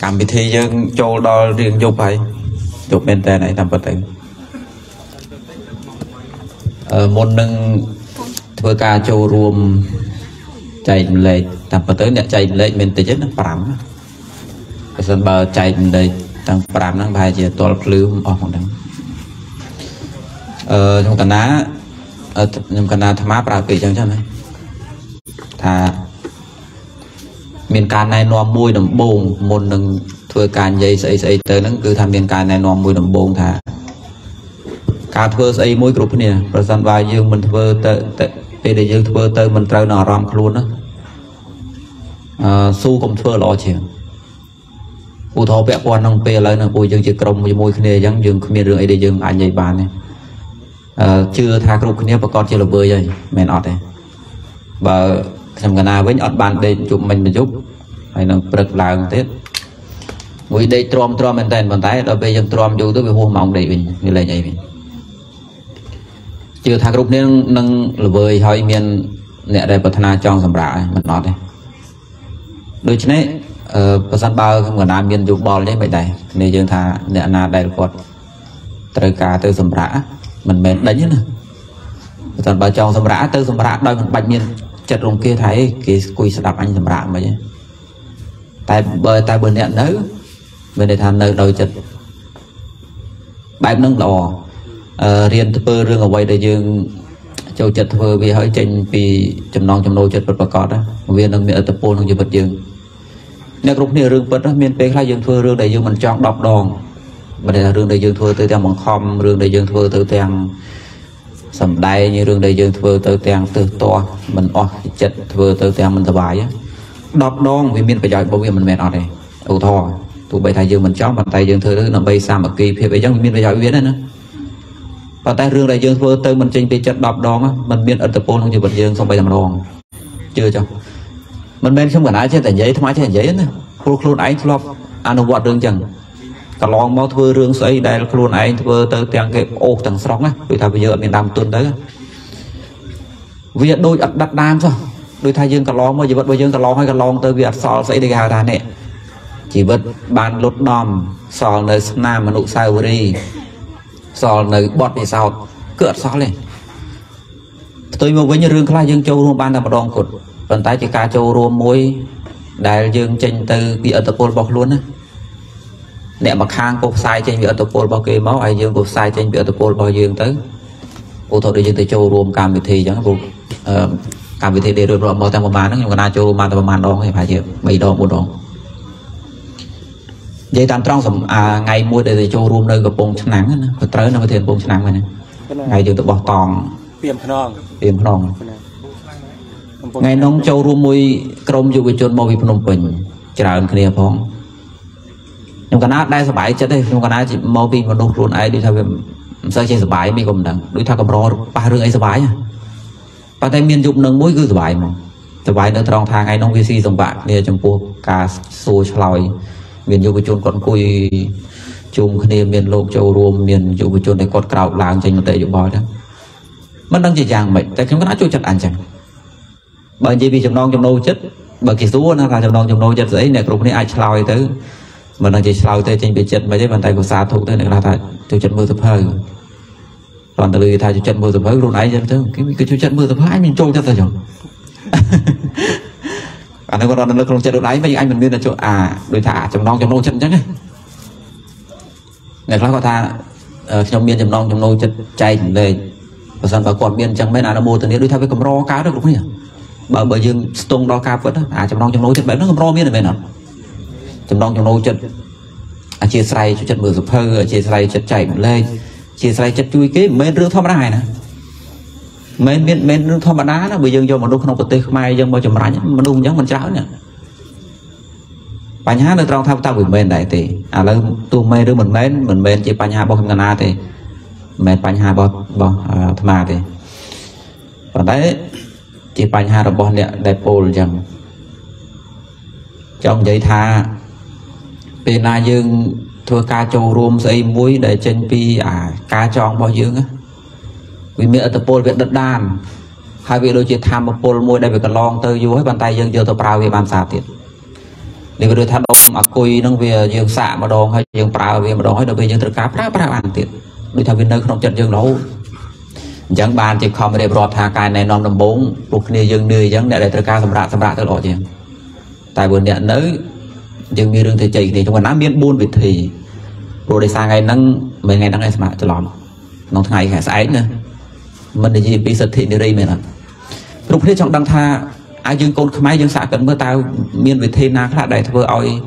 cảm bị thi dân châu đo riêng dục hay chụp bên tay này làm vật tử môn nâng thưa ca châu ruộng chạy lệ làm vật tử chạy lệ mình tự chết nó phẳng sân bờ chạy lệ tăng phẳng năng bài chỉ toàn lưu ở phòng đằng trong cành lá trong cành lá tham áp ra kỹ chẳng chẳng này miền can này nó mùi đầm bồn một lần thưa can dây xây tới nó cứ tham miền can này nó mùi đầm bồn thả cá thưa xây mối group nè rồi dần vào dương mình thưa tới để dương thưa tới mình trao nọ ram luôn đó su cũng thưa lo chuyện u thọ vẽ quan năng pe lấy là u dương chỉ cầm với mối kia giống dương miền đường ấy để dương anh dây bàn này chưa tha group kia bà con chưa là bơi vậy men ọt này và xem cái nào với nhọt bàn để chụp mình giúp hay là bật lại tiếp buổi đây trom bên tay bàn tay rồi bây giờ trom vô tới về hôm mộng để mình như là vậy mình chưa thà group nên nâng là vơi hơi miền nhẹ đây bật na trong sầm rạ mình nói đây đôi chân ấy bật bao không còn nam miền chụp bò đấy vậy này nên dương thà nhẹ na đây quật trời cá tới sầm rạ mình mệt đấy nữa bật bao trong sầm rạ tới sầm rạ đôi mình bạch miền chặt rồng kia thấy cái cùi sập anh làm rạm vậy, tại bên này nới, bên này thành nơi đầu chặt, bài nâng lò, riêng thưa riêng ở ngoài đây dương châu chặt thưa vì hỏi trên vì chấm non chấm nôi chặt vật vật cọt đó, viên nâng miệng ở tập pôn không chịu vật dương, nè rục nè riêng vật đó miền tây khai dương thưa riêng đại dương mình chọn đọc đòn, bên này là riêng đại dương thưa từ trang bằng khom, riêng đại dương thưa từ trang sầm đai như đường đại dương thưa tới tàng từ to mình chật thưa tới tàng mình thoải mái á đọc đong vì miền phải giỏi bao nhiêu mình mệt ở đây ủ thò tụi bay thái dương mình chót bàn tay dương thưa nó bay xa mà kỳ phía bây giờ miền phải giỏi biến đấy nữa bàn tay đường đại dương thưa tới mình trình bị chật đọc đong á mình miền ở tập pôn không chịu vật dương xong bay làm đòn chưa cho mình bên không cần ai trên tảng giấy thoải mái trên giấy nữa khuôn ấy lọp ăn đồ vật đường chẳng cả lòng máu thưa riêng xoay đây luôn anh thưa tới tiếng cái ô thằng sóng á đôi thay bây giờ miền Nam tuần tới việc đôi đặt đặt nam sao đôi thay dương cả lòng mà chỉ vật bây giờ cả lòng hay cả lòng tới việc sò xoay để gà đàn nè chỉ vật bàn lót nòm sò nơi Nam mà nụ sai vừa đi sò nơi bọt thì sao cựa sò lên tôi mà với những riêng khai dương châu luôn ban là một đòn cột vận tải chỉ cá châu luôn mối đại dương tranh từ bị ở tập pol bọc luôn á nè mà khang cột sai trên việc tập pol bao kê máu ai dương cột sai trên việc tập pol bao dương tới ô thọ để dương tới châu rùm cam bị thì chẳng buộc cam bị thì để rồi rồi mò tam màn nó nhưng mà na châu màn tam màn đòn hay phải chứ bảy đòn bốn đòn vậy tam trong sầm ngày mua để châu rùm nơi gặp bông chăn nắng nữa tới nó mới thêm bông chăn nắng này ngày dương tới bỏ tòn tiêm khăn ngày nông châu rùm mui krom dù bị chôn mò bị phun bình trả ơn kia phong nhưng cái nát đây sờ bãi chết đấy nhưng cái nát chỉ mau pin còn đục luôn ấy đi theo về sơ chế sờ bãi mình còn đằng đối theo cầm rò ba rương ấy sờ bãi nha ba tay miên dụng nâng mũi cứ sờ bãi mà sờ bãi nữa trong thang ấy nông kia si dòng bạc này trong buộc cà xôi lòi miên dụng cái chôn con cùi chùm cái này miên lộn châu ruộng miên dụng cái chôn này cọt cào làng trên một tệ dụng bòi đó mất đang chỉ chàng mệt tại chúng cái nát chui chặt ăn chẳng bởi vì bị chồng non chồng nâu chết bởi kỳ số nó là chồng non chồng nâu chết dễ này cũng này ai lòi tới mình đang chỉ sau tới trên bị chết mấy cái bàn tay của xa thụ tới là tại tiêu chất mưa tập hơi còn từ thay tiêu chất mưa tập hơi luôn ấy chứ cái tiêu chất mưa tập hơi mình trôi cho ta chồng anh ấy còn đang không chơi được đấy mấy anh mình biết là chỗ đôi thả chồng non chân chắc này ngày khác có tha trong miên chồng non chồng nâu chất chay về và dần vào còn miên chẳng mấy nào nó mua từ đấy đôi thay với cầm ro cá được đúng không nhỉ bởi dương stung đo cá vẫn chồng non chồng nâu chất bảy nó cầm ro miên là về nào trong nô chất chia sẻ cho chất mưa sụp hơi chia sẻ chất chảy lên chia sẻ chất chui cái mấy đứa thom này nè mấy đứa thom đá nó bây giờ do một đôi không có tê mai dân bao chùm rãi mà đun giống mình cháo nè bà nhá nó trong thao tao bị mền đại thì là tu mê đứa mình mền chỉ bà nhá bao không na thì mền bà nhá bao bao thà thì còn đấy chỉ bà nhá là bao nè đại pol chẳng trong giấy tha bên là dương thưa cá châu rôm xây muối để trên pi cá tròn bao dương á vì miệng tập pol việc đất đan hai vị đôi chia tham một pol muối đây việc cần lon tới vô hết bàn tay dương giờ tập rau về bàn xà tiệt Để có đưa thác đông mà cùi nâng về dương xạ mà đồn hay dương bà về mà đồn hay về dương tự cá phá ăn tiệt. Đôi thằng viên nơi không chật dương lâu. Chẳng bàn thì không để bọt thà cài này non nằm bốn. Bục này dương nơi chẳng để tự cá xâm rạ tự lộ chứ. Tại buồn điện nữ dương mi rương thể chạy thì chúng ta nắm biến buôn vịt thì. Rồi để xa ngày nâng, mấy ngày nâng em xâm rạ tự lòm. Nóng tháng ngày khả xa ánh nữa. Mình để gì bị sật thị nơi mình ạ. Lúc này trong đăng tha ai dương côn khmai dương xạ cần mơ tao miền Việt Nam khá đại thưa oi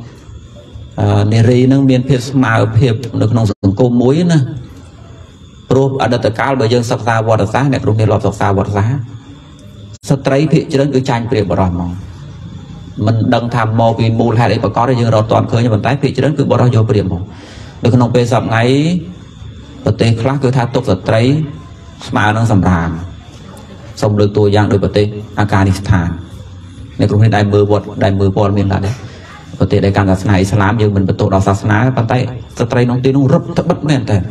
neri nâng miền phía màu phía nước nông dân cô muối nè rồi ở đất tự cao bởi dân sập ra vọt giá này rồi này lọt sập ra vọt giá sập trái phía trên cứ tranh về bỏ đòn mỏng mình đăng tham mò vì mù lại để mà có được dương rồi toàn khơi nhưng mà trái phía trên cứ bỏ đòn vô điểm mỏng được nông bê sập ngay và tê khác cứ tha tục sập trái màu nâng sầm ràng xong được tôi giang được bật tê Afghanistan này cũng đại mưa bọt miền là đấy bật tê đại càng sát này Islam nhưng mình bật tổ đạo sát này bàn tay sát tay nông tin nông rấp thấp bất miền thế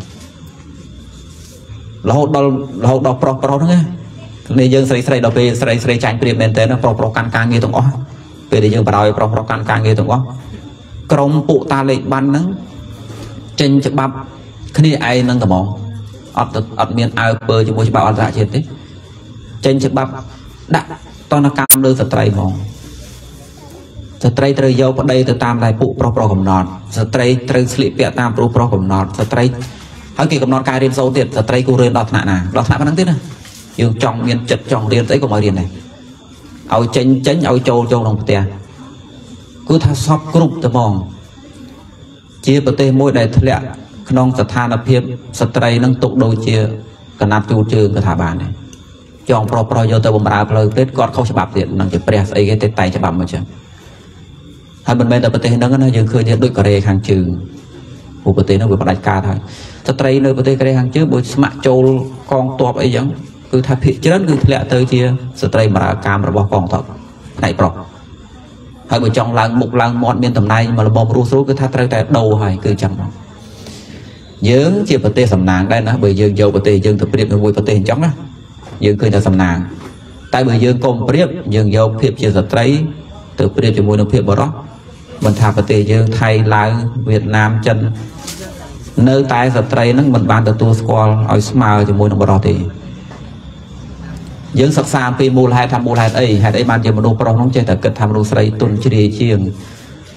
là hậu đào pro pro nghe này dân sài tranh tiền miền thế nó pro pro can can nghe tụng ó về để dân bảo pro pro can can nghe tụng ó trong bộ ta lệ ban nắng trên chợ bắp khi ai nâng tầm mỏ ở miền ai bơi chúng tôi bảo ăn dạ chết đấy trên chiếc bắp đã to nó cam đưa sợi dây từ dâu vào đây từ tam lại phụ pro cầm nón sợi dây từ slip bịa tam pro cầm nón sợi dây hãy kỳ cầm nón cài lên sâu tiền sợi dây cô lên đọt nặng vẫn tiếc nữa nhưng trong miền chật trong tiền dây của mọi tiền này ao chén chén ao châu châu đồng tiền cứ tha shop group từ mòn chia bờ tây môi đầy thẹn non sợi than là phim sợi dây nâng tụ đôi chia cả nam chu trường cả thả bàn này chọn pro vô tới bầm ra lời tết con không sẽ bập tiền năng chỉ pre ấy cái tết tay sẽ bầm mà chứ hai bên bên tập tết nó dường khơi như đôi cà rê hàng trừ một bữa tết nó vừa bắt đại ca thôi tập tây nơi bữa tết cà rê hàng trước buổi mạ châu con tuột ấy giống cứ tháp thị chứ đến cứ lẹ tới kia tập tây mà cam rồi bỏ con thật này pro hai buổi trong làng mục làng mọn miền tầm này mà là bom ru số cứ tháp tây tại đầu hay cứ chẳng nhớ chỉ bữa tết sầm nàng đây nó bởi dường dầu bữa tết dường tập điệp nó vui bữa tết chóng đó dương khơi là sầm nàng, tại bởi dương công biết dương dâu phép chưa sập trái, từ biết cho môi nó phép bỏ đó, mình thà bờ tây dương Thái Lào Việt Nam chân, nơi tại sập trái nó mình bàn từ tua squall ở smile cho môi nó bỏ đó thì, dương sập sàn phi mù lại ấy bàn cho mình đồ pro nóng chơi thật cật tham đồ sấy tuần chơi chiêng,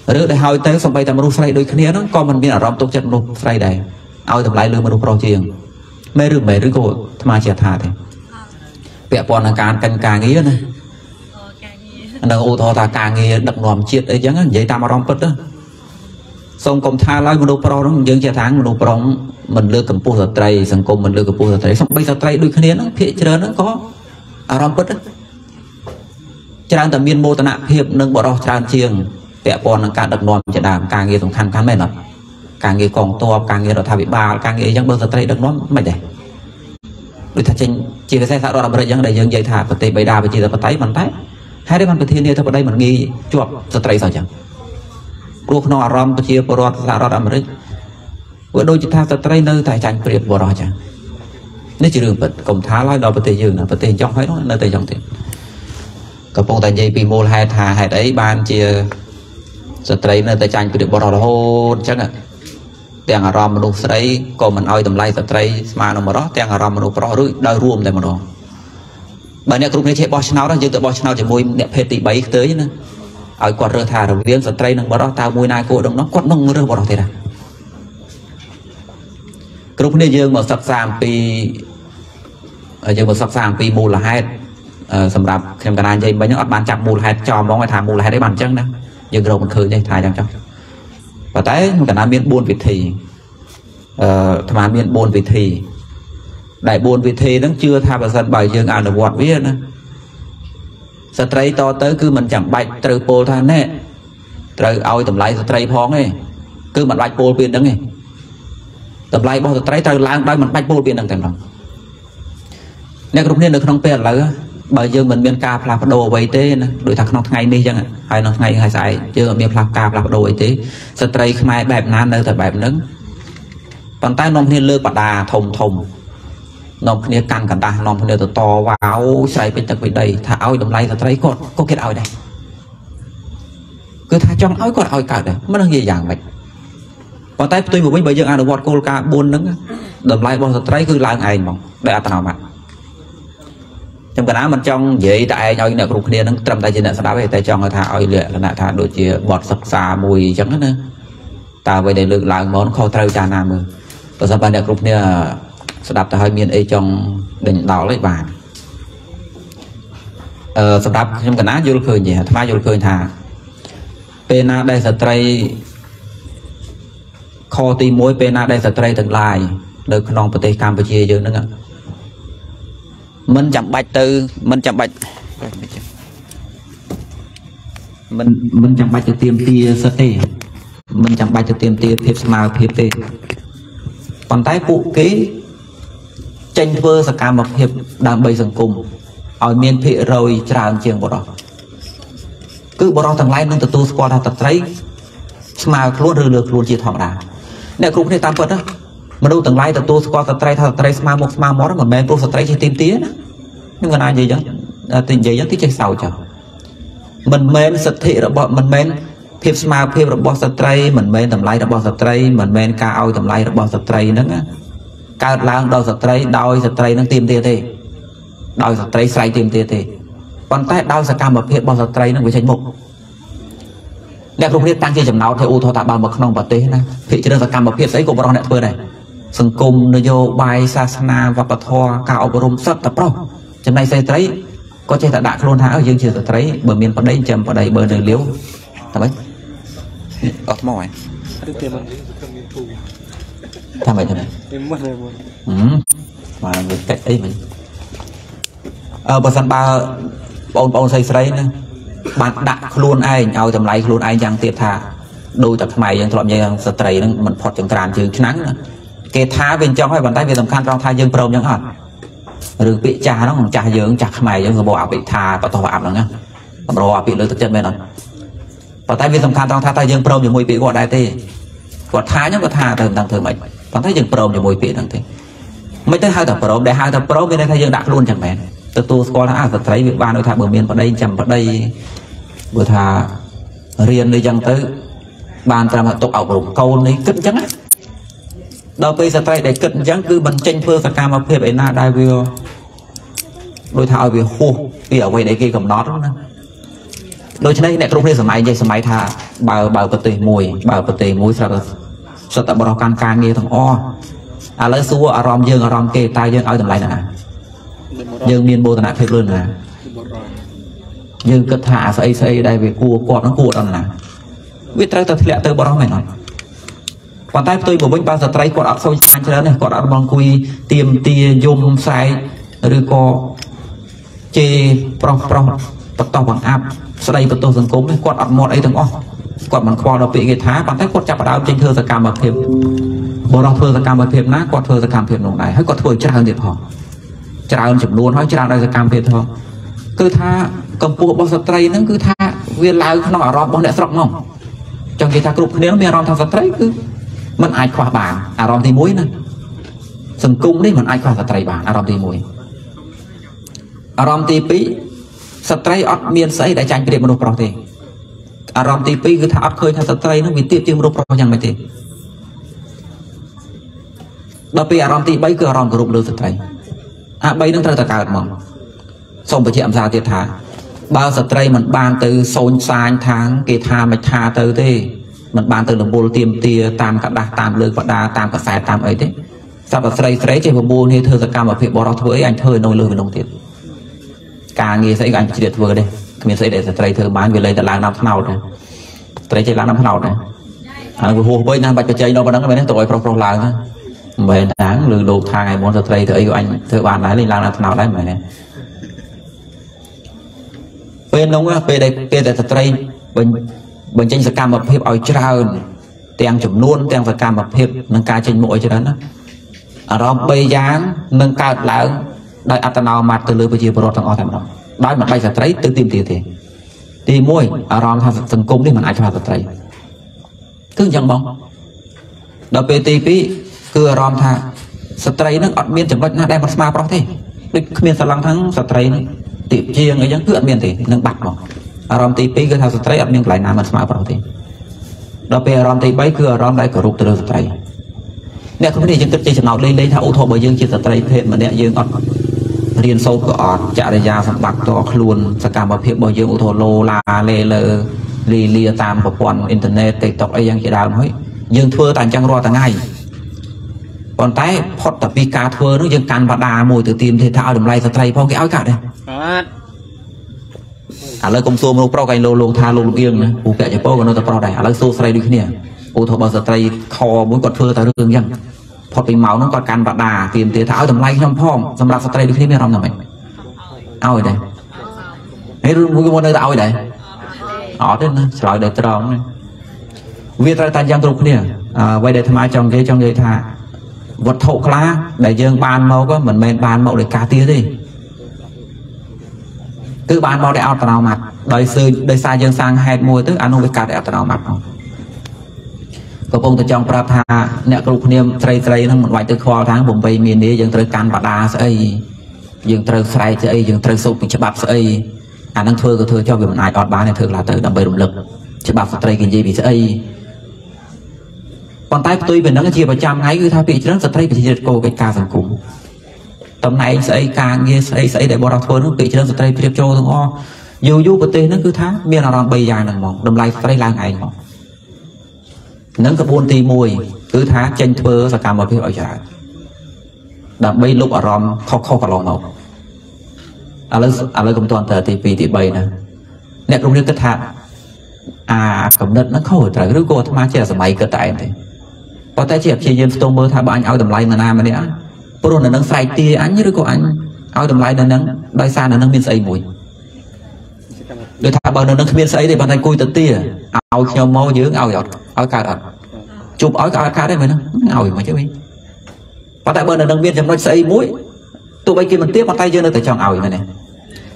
rồi để hỏi tới xong bay tham đồ sấy đôi khi nó còn mình biết ở trong tổ chức đồ sấy đây, ao tầm lại lừa mình đồ pro chiêng, mấy rưỡi cô tham chia thà thế. Vẽ bọn là càng càng nghĩa này nâng ô thọ ta càng nghĩa đập nòm chiết ấy chẳng vậy ta mà rong bớt đó xong còn tha lại một đồ pro nó dừng chia tháng một đồ pro mình lừa cầm pu sợi dây xong cùng mình lừa cầm pu sợi dây xong bây sợi dây đôi khi nó phía trên nó có rong bớt đó trang tầm biên mô tận nạp hiệp nâng bỏ đó trang chiêng vẽ bọn là càng đập nòm chia đàm càng nghĩa tổng khăn khăn mệt lắm càng nghĩa còn to càng nghĩa đó thà bị bà càng nghĩa chẳng bao sợi dây đập nòm mệt đấy đối thật trên chỉ cái xe xã đoàn bây giờ để dân dây thả và tê bày đà và chỉ là bắt tay bàn tay hai đứa bàn về thiên nhiên thôi ở đây mình nghi chuột sợi dây sao chẳng ruột nó rom chia bờ rọt xã đoàn Mỹ với đôi chỉ tha sợi dây nơi tài tranh biệt bờ rọt chẳng nếu chỉ đường bật cổng thá loi đò và tê dương là và tê trong thấy nó nơi tê trong tiền cặp bông tài dây bị mô hai thả hai đấy bàn chia sợi dây nơi tài tranh biệt bờ rọt hôn chắc ạ tiếng Ả Rập luôn sấy còn mình oi tầm lai sập sấy mà nó mà đó tiếng Ả Rập luôn pro rưỡi đôi ruộng đây mà đó bạn này cũng như chế Bolshoi đó chứ tụi Bolshoi chỉ môi đẹp hết tỷ bảy tới nữa oi quạt rơ thà rồi viếng sập sấy nó mà đó tao môi nai cô đông nó quạt nông rơ vào đó thế nào cũng như dương mà sập sàn pi dương mà sập sàn pi mù là hai sầm rạp xem cái này dây bấy nó ăn bán chặt mù là hai trò mong ai thà mù là hai đấy bàn chân đó dương rồi mình khơi đây thà chẳng chẳng và tới cả nam miền buôn Việt thì tham miền buôn Việt thì đại buôn Việt thì nó chưa tham vào sân bài dương ăn được quạt biết nữa sợi dây to tới cứ mình chẳng bạch từ pol than nè từ ao tầm lại sợi dây phong ấy cứ mình bạch pol biến đứng này tầm lại bao sợi dây từ lang đây mình bạch pol biến đứng thành lòng nè cũng nên được không bền là bài dương mình miền ca pha đồ vậy thế nè đối thằng nó ngày nay chẳng ạ hai nó ngày hai sải chưa miền ca pha đồ vậy thế sợi dây khi mai bẹp nan nơi thời bẹp nứng bàn tay nòng kia lơ bạt đà thùng nòng kia căng cả đà nòng kia to vào sải bên tận bên đây thả ao đầm lay sợi dây có kết ao đây cứ tha chong ơi còn ơi cả đó mất năng gì dạng vậy còn tay tôi một bên bây giờ ăn được vọt cô ca buồn lắm đầm lại bọn tay cứ lang ai mỏng đại tao mà trong cái áo mình trong vậy tại nhoi nợ cục nền trong tay trên nợ đá về tay trong người tha ơi lệ là nợ tha đôi chia bọt sặc xà mùi chẳng hết nữa ta về để lượng lại món kho trai trà nam rồi tôi sắp ban nợ cục nền sắp đạp ta hơi miên ấy trong đỉnh đảo lấy vàng sắp đạp trong cái áo vô khơi nhỉ tham gia vô khơi thà pena đây sợi trai kho ti mối pena đây sợi trai từng lại đời non bờ tây Campuchia giờ nữa mình chẳng bạch từ mình chẳng bạch mình chẳng bạch từ tiêm tia sơ tê mình chẳng bạch từ tiêm tia thiệp mà thiệp tê còn tái cụ ký tranh vơ sạc cam một hiệp đang bày dần cùng ở miền thị rồi tràn trường của đó cứ bỏ đó thằng lái nâng từ tu qua thằng thấy mà luôn rơi được luôn chỉ thọ đà này cũng thế tam vật đó mà đâu từng lái từ tu qua thằng thấy mà một mà món mà mẹ tu thằng thấy chỉ tìm tía nhưng mà ai gì vậy tình gì vậy thì chơi sầu chờ mình men sạch thị rồi bọn mình men thiệp mà thiệp rồi bọn thằng thấy mình men thằng lái rồi bọn thằng thấy mình men ca ao thằng lái rồi bọn thằng thấy nữa ca lang đôi thằng thấy nó tìm tía thì đôi thằng thấy sai tìm tía thì còn tay đau sạc cam một phiên bao giờ tây nó bị chảy mục đẹp không biết tăng chi chấm nấu thì u thọ tạ bàn bậc non bậc tế này thị trường sạc cam một phiên đấy của bọn họ đẹp này sừng cung nơi vô bài sa sana và bậc thọ cao bồm sấp tập pro chấm này xây tây có chơi tạ đạn luôn hả ở dương trường sạc tây bờ miền bờ đây chấm bờ đây bờ đường liễu thằng ấy ọt mỏi thằng ấy mà người tệ ấy mình ở bờ sân ba bọn bọn xây xây nữa bạn đặt luôn ai nhau tầm lấy luôn ai chẳng tiệt thà đôi tập mày chẳng thọm như sợi tây nó mình phọt chẳng tràn chứ nắng nữa cái thá bên trong hay bàn tay về tầm khăn trong thai dương pro chẳng hả rồi bị trà nó còn trà dương chặt mày chẳng rồi bỏ bị thà và tỏ bạo nữa nhá rồi bị lưỡi tập chân bên đó bàn tay về tầm khăn trong thai dương pro nhiều mùi bị gọi đại tê còn thá nhá còn thà thường thường mày còn thấy dương pro nhiều mùi bị thường thế mấy tới hai tập pro để hai tập pro bên đây thai dương đặt luôn chẳng mày tôi có là thật thấy việc ba nội thả bờ miền vào đây chầm vào đây vừa thả riêng đi chẳng tới bàn ra mà tộc ảo bổng câu lấy cất trắng đầu bây giờ tay để cất trắng cứ bằng tranh phơ cả cam mà phê vậy na đai view đôi thảo về khô vì ở quay đấy kia cầm nót đôi chân này này không nên sờ máy thả bảo bờ tì mùi sợ tập bảo can can nghe thằng o à lấy xua arom dương arom kê tai dương ao tầm lại nè dương miền bồ tát nạp phép luôn nè dương cất hạ xây đây về cua cọt nó cua đòn nè biết tới tao lẹ tới bỏ đó mày nói còn tay tôi của mình bao giờ tay cọt áo sôi chan cho này cọt áo băng quy tiêm tia zoom sai rồi co chê prong bắt tao bằng áp sau đây bắt tao dần cốm đấy cọt áo mọt ấy thằng o cọt bằng co nó bị cái thái bàn tay cọt chặt vào áo trên thưa ra cam bạc thiệp bỏ đó thưa ra cam bạc thiệp ná cọt thưa ra cam thiệp nồng này hết cọt thưa chắc hơn thiệp họ chả ăn chụp luôn nói chả đây là cam thiệt không cứ tha cầm buộc bao sợi dây nó cứ tha viên lái nó ở rong bao nẹt rong không trong khi tha cục nếu miền rong thằng sợi dây cứ mình ai khoa bảng à rong thì muối nè sừng cung đấy mình ai khoa sợi dây bảng à rong thì muối à rong thì pí sợi dây ở miền sấy đại tranh biệt một độ pro thì à rong thì pí cứ tha ấp khơi tha sợi dây nó bị tiệt tiêm một độ pro chẳng mấy thì đôi khi à rong thì bấy cứ à rong cục lừa sợi dây à bây nó trở thành cả một xong với chị em ra tiệt thả bao giờ tây mình ban từ xôn xanh tháng kê tha mạch tha tới thế mình ban từ đồng bộ tiêm tia tam cả đa tam lương vật đa tam cả sài tam ấy thế sao mà tây tây chơi đồng bộ thì thưa ra cam ở phía bỏ với anh thơi nồi lương với đồng tiền cả nghe sẽ anh chị vừa đây mình sẽ để tây thưa bán về lấy tại làng năm nào này tây chơi làng năm nào này anh vừa hồ với nam bạch chơi đâu mà đắng cái này tội pro làng thôi mày đáng lừa đồ thang này bọn giờ tây tới anh thưa bạn lái lên làng làm nào đấy mày này bên đúng á về đây về tại tây mình tranh sạc cam một hiệp ao trao tiền chụp luôn tiền sạc cam một hiệp nâng cao trên mũi cho đến đó ở đó bây dáng nâng cao lại đại atano mặt từ lưới bây giờ pro thằng o thằng đó đói mà bây giờ tây tự tìm tiền thì môi ở đó thằng thành công đi mà ai cho thằng tây cứ chẳng bóng đó ptp cứ rom tha stray nó ọt miên chấm bạch na đem một sma pro thế, địch miên sờ lăng thắng stray nó tiệp chiêng ấy chẳng cứ miên thì nâng bạc bỏ, Aramti bay gần house trai, nhưng lại nằm ở smart protein. Dope aramti bay cửa around like a rook to the tray. Nè không thể trực tiếp nào lên thao thọ bởi dân chỉ tập trai thêm mà nè dân riêng sâu có trả lời ra sắp bạc cho luôn sẽ cảm bảo hiệp bởi dân ô thọ lô la lê lơ lì lìa tam của bọn internet tiktok ấy dân chỉ đào nói dân thưa tàn trăng ro tàn ngày còn tái phật tập vi cá thưa nó dân can và đà mồi từ tìm thì thao đầm lay tập trai phong cái áo cả đây à lời công số một pro cái lô lô tha lô yên này phụ kệ cho pro còn nó tập pro này à lời số trai được thế nè ô thọ bao giờ trai kho muốn còn thưa tao được dânพอเป็นเมานั่งกอดการบาดาเตรียมเตะเท้าทำไรย่อมพ่อสำหรับสตรีดูที่นี่ไม่รำทำไมเอาไอ้เด็กไอ้รุ่นผู้กมลได้เอาไอ้เด็กอ๋อเด็กนะสลายเด็กตรองเนี่ยวิทยาการยังตรุกเนี่ยวัยเด็กทำไมจังเกยจังเกยท่าวัดโถคล้าได้เยื่อบานเมาก็เหมือนบานเมาได้กาเตี้ยดิตื้อบานเมาได้เอาตะนาวมัดได้ซื้อได้สายเยื่อสางแหดมวยตื้ออนุวิกาได้เอาตะนาวมัดก็คงจะจองประธานเนี่ยกลุ่มเนี่ยไตรไตรทั้งหมดไว้ตัวคอทั้งผมไปมีนี้ยังไตรการบาดาเสยยังไตรไตรเสยยังไตรสุขเป็นฉบับเสยอ่านนั่งเธอก็เธอเจ้าเป็นมันอายอดบ้านเนี่ยเธอลาเธอดำไปดมลึกฉบับสตรีกินยีบีเสยก่อนใต้ตัวเป็นนักเชียร์ประจำไงคือท่าปีนั้นสตรีเป็นจิตโกเป็นกาสังคมตำแหน่งเสยกลางเงี้ยเสยแต่บอลทัวร์นั้นปีนั้นสตรีเป็นจิตโจทั้งอ้ออยู่อยู่ประเทศนั้นคือท่าเมียนอรันใบยางหนึ่งหมอกดำไล่สตรีลางไงหมอกnâng cấp bốn tỷ mùi cứ thá tranh thưa và cảm ơn việc ở nhà đã bay lúc ở rom khó khó cả lòng mộng à lỡ công toàn thời thì vì thì bay nè nè cũng như cái thà à cầm đất nó khổ trời cứ cô tham gia sầm mày cơ tại thế có tại chị chị dân tông mơ thà bạn áo đầm lai mà nam mà nè pro là nâng sai tia anh như cô anh áo đầm lai là nâng đai xa là nâng biên sấy mùi để thà bao nâng biên sấy thì bàn tay cùi tật tia áo nhau máu dưỡng áo giọt áo cá đợt chụp áo cá đấy mày nó ngồi mà chứ mày bàn tay bên là nâng biên chấm nói xây mũi tụi bay kia mình tiếp bàn tay dưa nó tới trong áo này này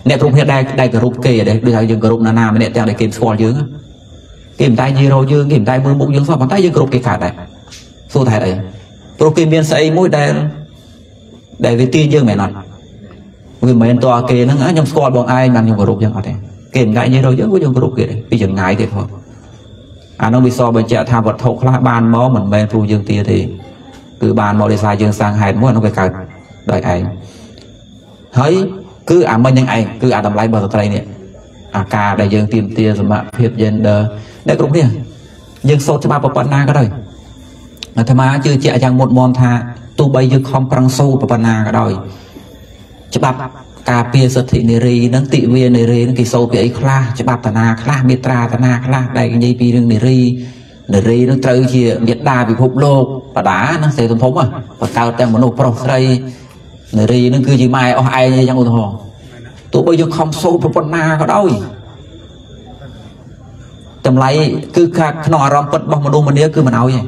nè rụng hiện đại đại cả rụng kề đấy bây giờ dừng cả rụng nana mày nè tao để kìm score dưa kìm tay dưa rau dưa kìm tay mưa bụng dưa sọt bàn tay dưa cả rụng kề cả đấy số thải đấy rụng kìm biên xây mũi đại đại về tia dưa mày nọ người mày ăn to kề nó ngã nhom score bọn ai nằm nhom cả rụng dưa cả đấy kìm đại dưa rau dưa cũng nhom cả rụng kề đấy bây giờ ngại thế thôi anh ông bị so với trẻ tham vật thục là ban máu mình bên phu dương tia thì cứ ban máu để sai dương sang hai muốn nó phải cài đợi anh thấy cứ à mình những anh cứ à làm lại bờ tay này à cà đại dương tìm tia rồi mà hiệp dân đây cũng đi dương sâu cho ba bờ na cái đời thà má chưa trẻ chẳng một mòn tha tu bay dương không prang sâu bờ na cái đời cho ba cà pia sơ thị neri nắng tị viên neri nắng kỳ sâu bị ấy khla cho bạp tana khla miệt tra tana khla đây cái dây pi đường neri nó trâu kia miệt đa bị hụp lô và đá nó sẽ tổn thống à và cao tầm một nụ pro đây neri nó cứ chỉ mai ở ai như trong hồ tụi bây giờ không sâu pro na có đâu tầm lấy cứ khạc nọ ram bật bằng một đôi một đĩa cứ mà nào vậy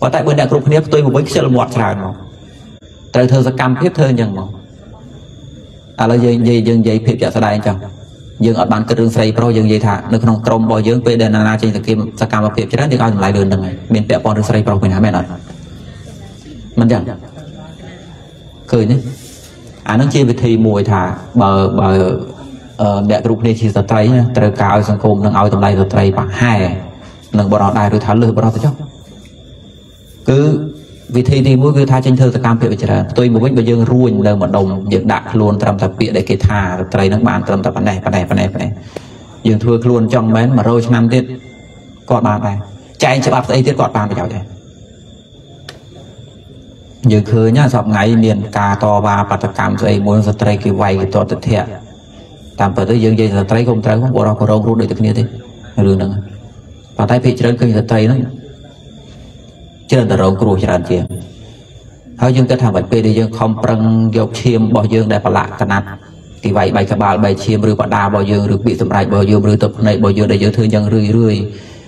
và tại bên đại cục này tôi một bấy sẽ là một tràn mà trời thơ sẽ cam tiếp thơ nhàng mà à là dân dây phép giả sai chăng dân ở ban cái đường xây pro dân dây thà nó không trồng bò dân về đền na trên kim sa cam và phép cho nên ai lại đường này miền tây còn đường xây pro mình hả mẹ nói mình chẳng cười nhé à nó chia về thì mùi thà bờ đẹp rụp này chỉ sa tây nha trời cao sang cùng đang ao tầm này sa tây bằng hai lần bọn họ đại rồi thà lười bọn họ thấy chứ cứ vì thế thì mỗi người tha tranh thơ ta cam phệ trở tôi một bích bây giờ ruộng đời một đồng dựng đạc luôn trầm tập bịa để cái thà tây nước bạn trầm tập vấn đề dựng thưa luôn trong bến mà rồi năm tiết cọt bàn này chạy chụp áp tây tiết cọt bàn bây giờ này dựng khứ nhá sập ngày miền cà to ba bát cam tây muốn tây cái vay cái to tịch thiệt tạm bỡ tới dựng dây tây không tây không bỏ ra còn ruộng để thực hiện đi rồi nữa và tây phệ trở cái tây nó trên tờ rộng cùi tràn chìm hỏi dương cái thằng bạch bê đi dương không prăng dọc chim bỏ dương đẹp lạ cả nát thì vậy bài cả bà bài chim rưỡi bọt đa bỏ dương được bị tụm lại bỏ dương rưỡi tập này bỏ dương để dương thư nhân rưỡi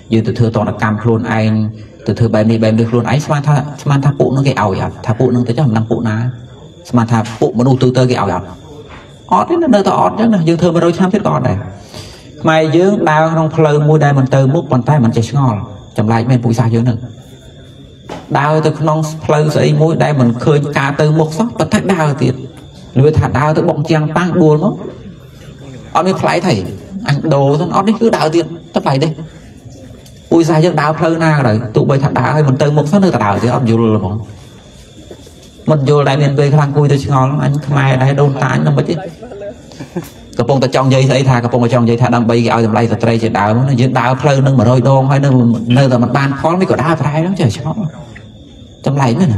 dương từ thư toàn là cam luôn anh từ thư bài đi luôn ấy sman tháp phụ nó cái ảo vậy tháp phụ nó tới cho năm phụ ná sman tháp phụ mà đủ tư tơ cái ảo vậy ót đấy nó nơi tao ót chứ nè dương thư mà đôi tham thiết con này mày dương đào trong phơi môi đai mình từ mút bàn tay mình chạy ngon chậm lại mình bụi xa dương nữa đào từ non pleu xây mũi đây mình khơi cá từ một sóc và thắt đào thì người thả đào từ bọng chàng tăng buồn lắm. Ông ấy phải thầy ăn đồ xong nó cứ đào tiền tất phải đi ui sai dân đào phơi na rồi tụ bơi thằng đào hay mình từ một số nơi đào thì ông vô là bọn mình vô lại miền về thằng cùi tôi ngon anh mai đây đôn tán nó mới chứ cặp bông ta trong dây thấy thà cặp bông ta trong dây thà đang bay ao làm lây trai chỉ đào nó dân đào phơi nâng mà đôi đôn hay nơi là mình ban khó mới có đào phơi đó trời chó trong này nữa nè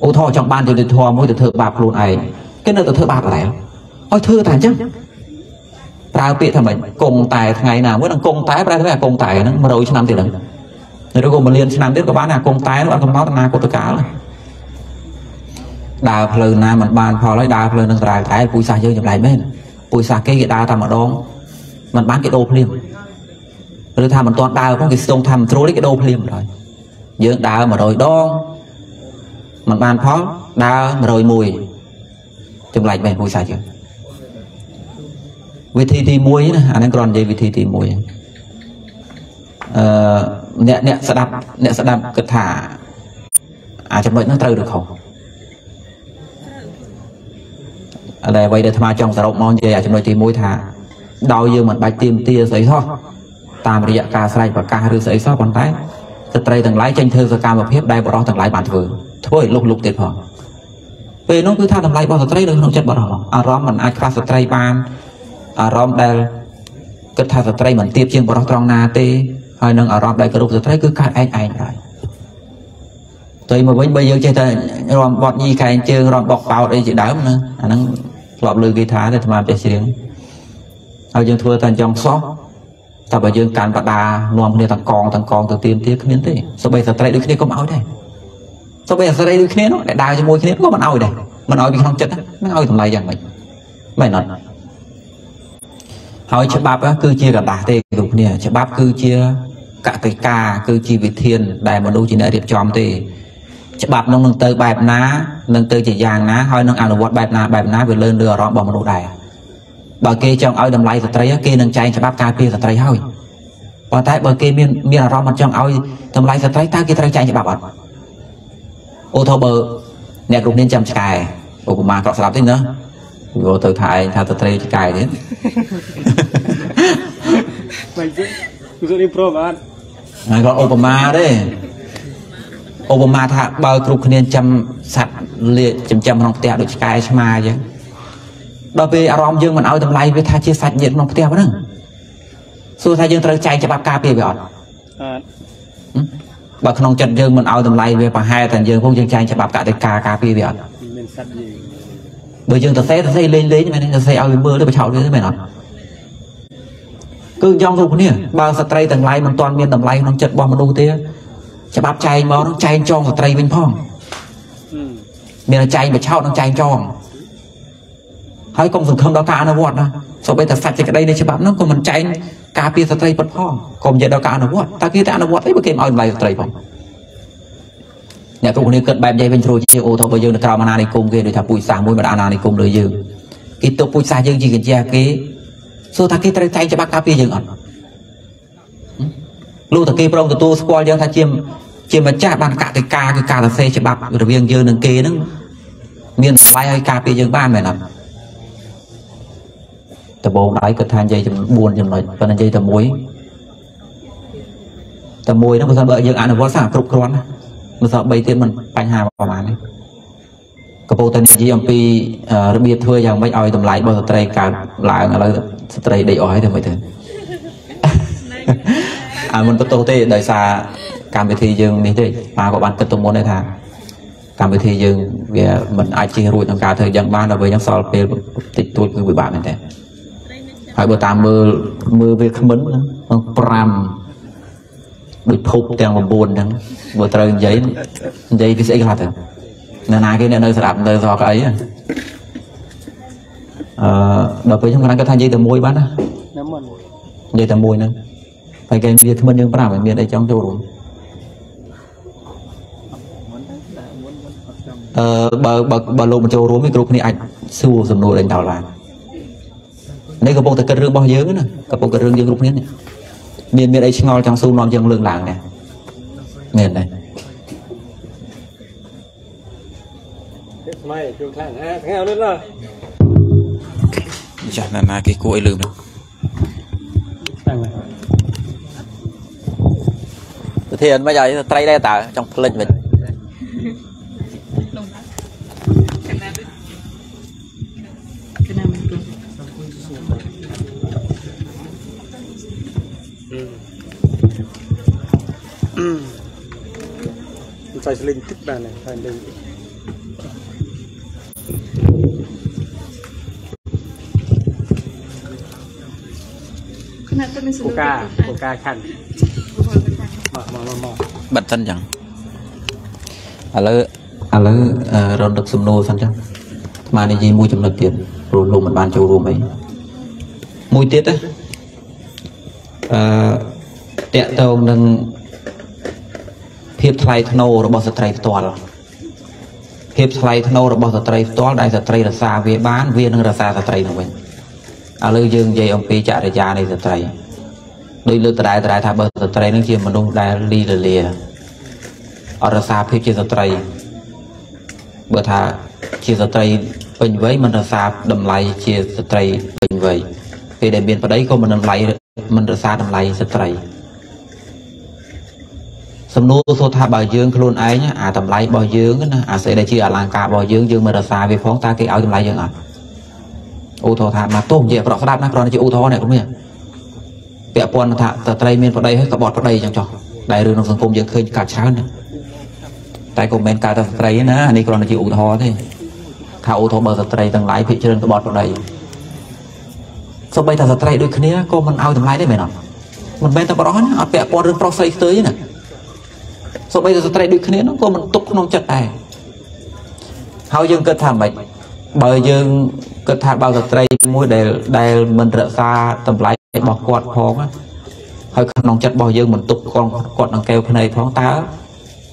ô thò trong ban thì thò mỗi từ thợ bạc luôn này cái nơi từ thợ bạc lại ôi thưa thà chứ tao biết thằng mình cùng tài ngày nào mới đang cùng tái ra thế là cùng tài nó mà đầu năm tiền đấy rồi cuối cùng mình liên năm tiếp có bán là cùng tái nó ăn không máu thằng nào của tôi cá rồi đào phơi na mình ban phò lấy đào phơi nâng tài thái bùi xà chơi nhập lại bên bùi xà cái đào ta mà đón mình bán cái đồ phim rồi thà mình toàn đào có cái sông thầm trôi cái đồ phim rồi dưỡng đào mà rồi đón mình ban phó đào mà rồi mùi trong lại bên bùi xà chơi vị thị thì muối nè anh còn gì vị thị thì muối nè sẽ đập cật thả à trong bệnh nó trừ được không ở đây vậy để tham trong sầu mong gì à trong nội thì muối thả đau dương mình bạch tim tia sấy so tam bây giờ ca sai và ca rư sấy so còn tái cật tây từng lái tranh thơ và ca một hiệp đây bỏ đó từng lái bản vừa thôi lục tuyệt vời về nó cứ tha từng lái bỏ cật tây được không chết bỏ đó à đó mình ai pha cật tây ban ở rộng đây kết thả sạch đây mình tiếp trên bộ rộng nà tê hồi nâng ở rộng đây kết thúc sạch đây cứ cắt anh rồi tùy mà bây giờ chơi ta rộng bọt nhi khai anh chơi rộng bọc vào đây chị đám nữa anh nâng lọp lưu ghi thả thì mà chạy xuyên hồi dương thua thành trong sót ta bởi dương cán bạc đà nguồn này thằng con từ tiêm tiếp miễn thế sau bây giờ sạch đây đôi khi có máu đây sau bây giờ sạch đây đôi khi nó lại đào cho môi khi nó có bằng ôi đây mình ôi vì không chết nó ôi thằng này chẳng mày nói hỏi cho bác cứ chia cả bà tê gục nè cho bác cứ chia cả cái ca cứ chia vị thiên đại một đôi chỉ nợ điệp tròn tê cho bác nông nâng tới bài ná nâng tới chỉ vàng ná hỏi nâng ăn được bài ná vừa lên đưa rõ bỏ một đôi đài bà kia trong áo đầm lây thật tây kia nâng chay cho bác ca kia thật tây thôi còn tại bà kia miên là rõ mặt trong áo đầm lây thật tây ta kia tây chay cho bác bật ô thô bờ nè gục nên chăm cài ô của mà cọ sạp thế nữa vô từ thải thà từ tây cài đến gọi Obama đấy Obama thà bao cục nên chăm sạch liệt chăm không tẹo được cài xem mà chứ đôi khi ở rong dương mình ao tầm lây với thà chia sạch nhiệt không tẹo nữa xưa thà dương tây chạy cho bác cà phê vậy bà không chặt dương mình ao tầm lây với bà hai thành dương không dương chạy cho bác cả tới cà phê vậy bởi chừng ta xe lên nhưng mà nên ta xe ao mưa để bà cháu lên mày nói cứ trong rụng nè bao sạch tây tầng lây mình toàn miên tầng lây nó chật bom nó đu tía cho bắp chay mà nó chay cho sạch tây bên phong miền là chay bà cháu nó chay cho thấy công dụng không đó cả nó vọt nè sau bây giờ sạch cái đây này cho bắp nó còn mình chay cà phê sạch tây bật phong còn vậy đó cả nó vọt ta kia ta nó vọt đấy mà kèm ao lây sạch tây phong nhà tôi cũng cất bài dây bên rồi chiều ô thôi bây giờ được trao này cùng kia được thà buổi sáng buổi mà ăn này cùng rồi giờ cái tôi buổi sáng giờ gì cái gì cái số thà kia tay cho bác cà phê giờ ăn luôn thà kia prong tôi squat giờ thà chiêm mà chả bàn cả cái cà là xe cho bác rồi riêng giờ đừng kia nữa miền lai cà phê giờ ban này nằm tờ bồn đáy cất than dây chầm buồn chầm lại còn dây tờ muối nó còn sao bợ giờ ăn là vót sả cục con mà sợ bây tiền mình bánh hà vào bán cái bộ tên GMP rất biết thưa rằng mấy oi tầm lại bao giờ tây cả lại là tây đầy ói thì mới thế à mình tôi thế đời xa cảm bị thì dừng mình thế mà có bạn kết tụng môn này thà cảm bị thì dừng về mình ai chia ruột trong cả thời gian ban là với những sọt về tịch tôi với bạn này thế hỏi bữa tạm mưa về không mến không pram bị thụp tiền mà buồn đắng vừa trời giấy cái sẽ thật nên ai cái nơi sạp nơi giò cái ấy đợt với chúng ta đang có thay dây từ môi bán á dây từ môi nữa phải cái việc mình nhưng phải làm việc đây trong châu rồi bà lùm châu rồi mấy group này ảnh siêu dùm nồi đánh đảo lại đây có bộ từ cân rương bao nhiêu nữa có bộ cân rương dương group này miền đây ngồi trong sông non dân lương làng nè miền này chả là cái cô ấy lương đâu. Thiền bây giờ tay đây tả trong lệnh mình. Phải linh tích bàn này, phải linh. Coca khăn. Bật thân chẳng. À lỡ rón được sum nô thân chẳng. Mà này gì mui chấm được tiền, rồi lùm mình bàn châu lùm ấy. Mui tiết đấy. Tẹt tàu nâng. Hiệp thay thâu rồi bỏ sát trai toàn, hiệp thay thâu rồi bỏ sát trai toàn đại sát trai là xa về bán viên hơn là xa sát trai nữa. À lư dương dây ông pi trả để trả này sát trai, đôi lư đại thà bỏ sát trai nó chiếm mà đông đại li là lìa, ở là xa hiệp chia sát trai, bữa thà chia sát trai bình với mình là xa đầm lại chia sát trai bình với, vì để biến vào đấy không mình đầm lại mình là xa đầm lại sát trai. Sầm nô số tha bảo dương khôn ấy nhá, à tầm lái bảo dương á, à sẽ để chia à làng cả bảo dương dương mà là xa về phóng ta cái áo tầm lái dương à, ô thọ tha mà tôm dẹp rọ sát nát còn chỉ ô thọ này cũng vậy, bẹ pon tha tờ tây miền vào đây hết cả bọt vào đây chẳng chọc, đại đường nông dân công dân khơi cả sáng này, tại comment cả tờ tây nữa, anh ấy còn chỉ ô thọ thế, thà ô thọ bờ tờ tây tầng lái phía trên cả bọt vào đây, sau bây tờ tây đôi khi nhá, cô mình áo tầm lái đấy mày nào, mình bên tờ bọt đó nhá, bẹ pon đường pro xây tới nè. Sau bây giờ sẽ đôi khi nó có một túc nông chất này. Hãy dương cơ thảm bệnh. Bởi dương cơ thảm bao giờ trái mùi đầy mình rỡ xa tầm lái bỏ quạt phong á. Hãy nông chất bỏ dương mình túc con quạt nông kêu cái này phong ta.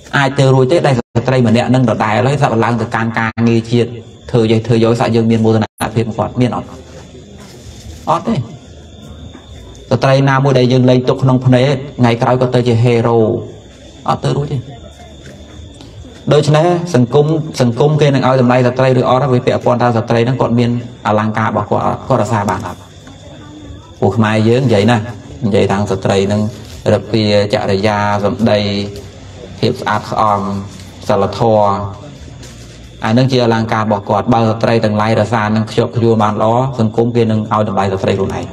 Ai từ rồi tới đây sẽ trái mình nẹ nâng đỏ đài lấy dạo lăng từ càng càng nghi chiệt. Thử dối xa dương miền mô dân ạ phết một quạt miền ọt. Ót đấy. Giờ trái nào mùi đầy dương lấy túc nông phân ấy. Ngày cái có tới chỉ hero. Ở tới rồi chứ. Đôi chân này, sân cung kia nâng áo dầm này là tây rồi áo ra với bẹ con ta là tây nâng còn miên à làng cả bảo có ra xa bản hợp. Ủa mai dưới như vậy nè, vậy thằng là tây nâng rập kia chạy ra da dầm đầy hiệp ác ổn, xa là thò. À nâng chia làng cả bảo có bao giờ tây tầng lái ra xa nâng chọc vô bàn đó, sân cung kia nâng áo dầm này là tây rồi này.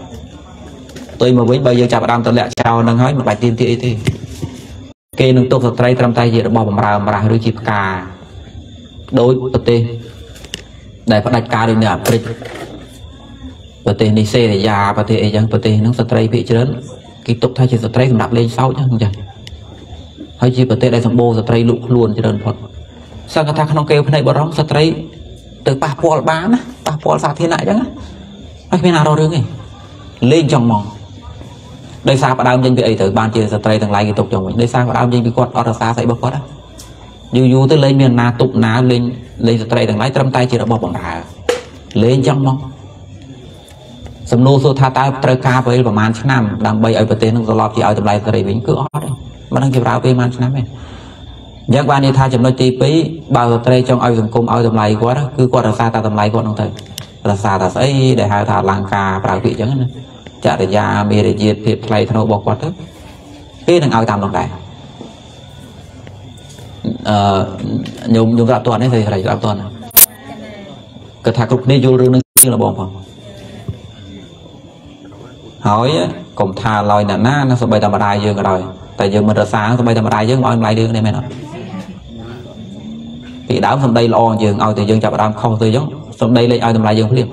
Tôi mà với bây giờ chạp đam tận lẹ chào nâng hói một bài tiên thị thì kê nâng tốt thật trái trăm tay dễ bỏ bầm ra rồi chịp cà đối bật tê để phát đạch cà đi nè bật tê này xe để già bật tê ấy chẳng bật tê nâng thật trái bị chết cái tốt thay chỉ thật trái cũng đặt lên sau chứ không chẳng hơi chịp bật tê đây xong bô thật trái lụt luôn chứ đơn phật sao người ta không kêu cái này bỏ rong thật trái từ bà bò bán á bà bò sạc thế lại chứ á anh bên nào đâu rương ấy lên trong mỏng đây sao bạn đam dân vị ấy thử ban chia trai thằng lái cái tục chồng mình đây sao bạn đam dân vị quạt ở xa vậy bác quạt á dù tới lên miền na tục ná lên trai thằng lái trăm tay chỉ là bỏ bỏng rà lên trong mong sầm nô số tha ta trai ca với và man nam đang bay ở bờ tây nó lọp chỉ ở tầm lái trai mình cứ ót đấy mà đang kịp ráo về man nam này giác ban đi tha chấm nói tì với bao trai trong ao rừng cung ao tầm lái quạt á cứ quạt ở xa ta tầm lái quạt ông thầy là xa ta ấy để hai thằng làng cà bảo vị chẳng nữa chả để già mì để diệt thiệt lại thằng bỏ quạt hết cái thằng ao tam lòng đại nhung gặp toàn đấy thì phải gặp toàn cái thằng cục này vô rừng nó là bỏ phòng hỏi cổng thà lòi nè na nó sẽ bay tầm đài dương rồi tại giờ mình ra sáng sẽ bay tầm đài dương ông lại đường này mày nói bị đám xong đây lo dương ao thì dương chả đám không từ giống xong đây lên ao tầm lại dương liền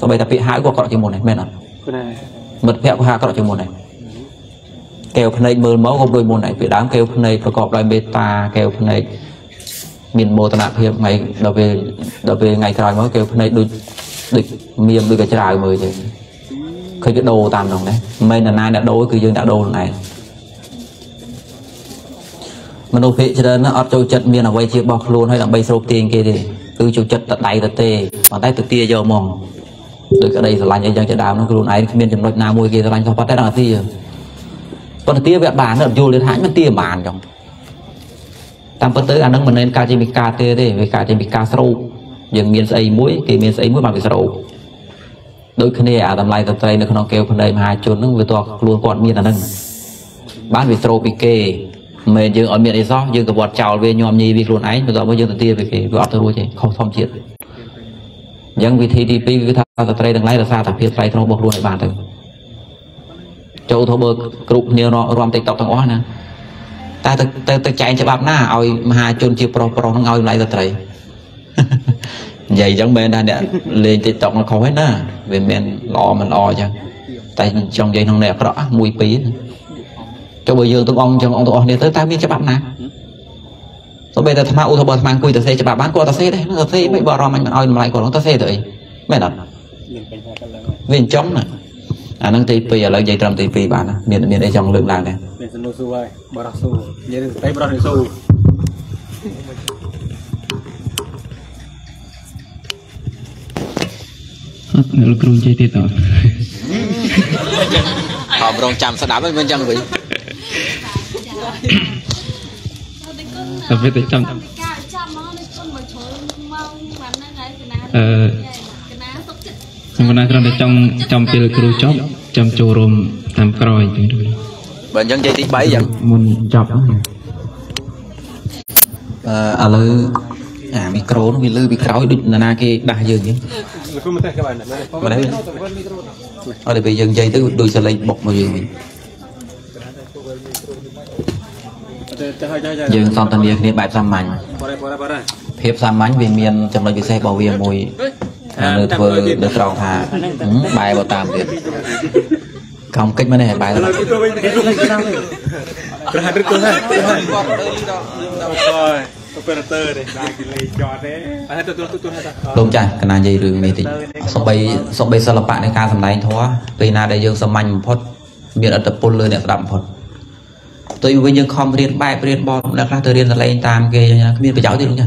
xong bây giờ bị hại của cọ chỉ một này mày nói mật phẹo của hạ các loại trường môn này kèo phần này mơ máu không đôi môn này vì đám kèo phần này có cọp đôi beta kèo phần này miền mô tàn nạp hiệp ngày đầu về ngày trời mới kèo phần này đôi địch miền đôi cái trời mới thì khơi cái đồ tàn đồng đấy mấy là nay đã đối cứ dương đã đồ này mà nô phệ cho nên nó ở châu trận miền là quay chiếc bọc luôn hay là bay sâu tiền kia thì cứ châu trận tận đầy tận tê còn tay tận tia giờ mòn được ở đây là lành cho đám nó luôn ấy miền trong nào môi kia là lành cho phát đấy là gì còn tía vẹn bàn nó vô lên hãng nó tía bàn trong tam phân tới ăn nó mình nên ca trên bị ca tê thế về ca trên bị ca sâu dừng miền xây mũi kỳ miền xây mũi mà bị sâu đôi khi này làm lại tập tây nó không kêu phần đây mà hai chốn nó vừa to luôn còn miên là nâng bán về sầu bị kê mày dương ở miền ấy gió dương cả bọt chảo về nhòm nhì bị luôn ấy bây giờ mới dương tia về kì vừa ở thôi chứ không xong chuyện nhưng vì thế đi vì thao tập tây đằng này là xa tập phía tây nó bộc luôn lại bàn thôi châu thô bơ group nhiều nó rom tịch tộc thằng ó nè ta ta chạy cho bạp na ao mà hai chốn chưa pro pro nó ao lại tập tây vậy giống bên đây nè lên TikTok nó khó hết nè về mình lo chứ tại trong dây thằng này có đó mùi pí cho bây giờ tôi ông trong ông tôi này tới tao biết cho bạn nè tôi bây giờ tham ô thằng bờ mang cùi tao xe cho bạn bán qua tao xe đấy nó tao xe mấy bờ rò mình oi lại của nó tao xe rồi mấy lần viên chống nè à nó tây pì là dây trầm tây pì bạn nè miền đây trong lượng làng này luôn chơi tít rồi. Họ bồng chạm sao đá với bên chân vậy. Sao biết tới chạm? Mình nói rằng là trong pil kêu chóc trong châu rom tam còi chúng tôi. Bên chân chơi tít bảy vậy. Mình chọc. À lư à micro nó bị lư bị cáu đứt là na kia đa dường vậy. Ở đây bây giờ dây tới đôi xe lên bọc vào giường mình giường xong tầm việc này bãi xăm mạnh thiệp xăm mạnh vì miền trong đây xe bảo vệ mùi nước vừa được rào thả bài vào tạm việc không cách mới này bài là đúng chả cái này dây rừng này thì sọc bay sờ lạp này ca sầm này thôi tùy na đây dương sầm mạnh một phút miền ở tập pol lười này đậm phút tôi với dương com riêng bài riêng bom đã ra từ riêng là lên tam kê miền phải cháu thì đúng nhỉ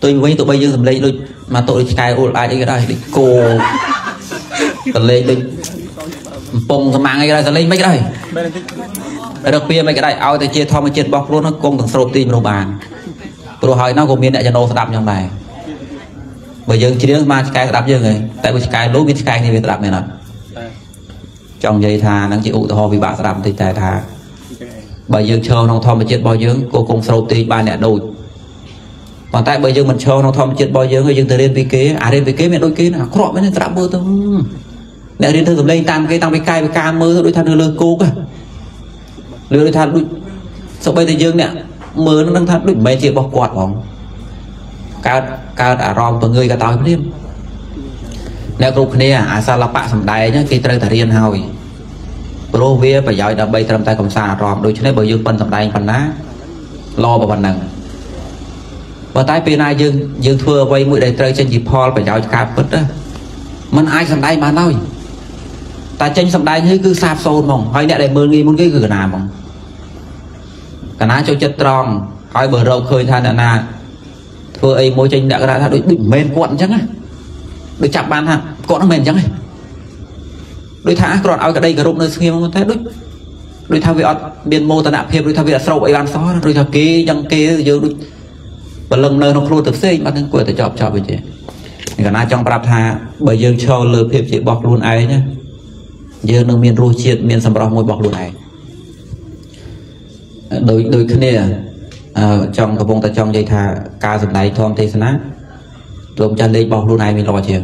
tôi với tụi bây dương sầm lên luôn mà tụi cài ôn lại đây cái này đi cô sầm lên đi bông sầm mang cái này sầm lên mấy cái này đặc biệt mấy cái này ao thì chia thom mà chia bọc luôn nó cùng thằng sầu tim đồ bàn đồ hỏi nó gồm miếng đại channel đạp trong này bởi giờ chỉ đứng mà cái đạp dương người tại vì cái đối với cái này về đạp này nè trong dây thà đang chịu ụ thò vì bạn đạp thì tài thà bởi giờ chờ nó thom mà chia bao dưỡng cô cùng sầu tim ba nè đôi còn tại bây giờ mình chờ nó thom chia bao dưỡng người dân từ lên vị kế à lên vị kế mình đôi kế nào khó mới đạp mưa tung nè đến từ lên tam cây tăng cái ca mưa đôi thà đưa lên cô cơ đưa đôi thà đôi sau bây giờ dương nè mưa nó đang thắt đứt mấy chiếc bọc quạt không cao đã ròm vào người cả tàu hết đêm nếu group này à sao là bạn sầm đài nhá khi trời thà riêng hào pro vía phải giỏi đã bay trầm tay cầm xa ròm đôi chứ đấy bởi dương phân sầm đài phần ná lo vào phần nặng và tại bên ai dương thưa quay mũi đầy trời trên dịp hall phải giỏi cà bứt á mình ai sầm đài mà nói ta tranh sầm đài như cứ sạp xôn mỏng hay nè đầy mưa nghi muốn cái cửa nào mỏng cả ná cho chất tròn hỏi bờ râu khơi than là na thôi ấy môi trình đã ra đôi đỉnh mềm cuộn chắc á đôi chạm bàn hả cuộn nó mềm chắc này đôi thả còn ao cả đây cả rụng nơi kia mà thấy đôi thao việt biên mô ta đã phê đôi thao việt sâu ấy bàn xó đôi thao kia dăng kia giờ đôi và lần nơi nó khô thực xê mà thằng quẩy ta chọp vậy chứ cả ná trong bạp thà bởi dương cho lời phê chỉ bọc luôn ấy nhá giờ nó miền ruột chiết miền sầm bọc môi bọc luôn này đôi khi này trong các vùng ta trong dây thà ca dần này thom thế na lồng chân lên bọc luôn này mình lo chuyện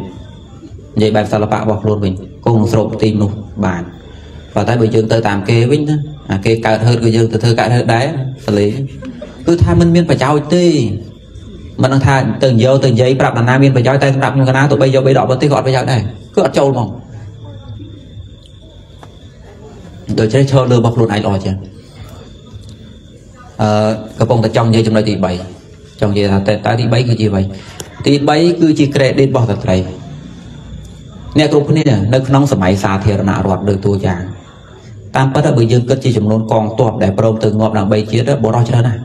vậy bạn sao là bạn bọc luôn mình cùng sộp tìm luôn bạn và tại bây giờ tôi tạm kê với nữa kê cạn hơn bây giờ tôi thưa cạn hơn đấy xử lý cứ tha mình miên phải cháu tê mình đang tha từng giờ từng giấy đặt là nam miên phải cháu tay đặt nhưng cái ná tụi bây giờ bây đỏ vẫn tí gọt bây giờ này cứ ở trâu mỏng rồi chơi chơi lừa bọc luôn này lo chuyện các bông ta trong dây trong đây thì bảy trong dây ta thì bảy cứ chia vậy thì bảy cứ chia kẹt đến bao thật này nè cục này nè nước nóng sầm máy xa thì là rọt được tua già tam bất đã bị dương cất chia chủng nôn còn tuột để bơm từ ngọn là bảy chia đó bỏ ra cho này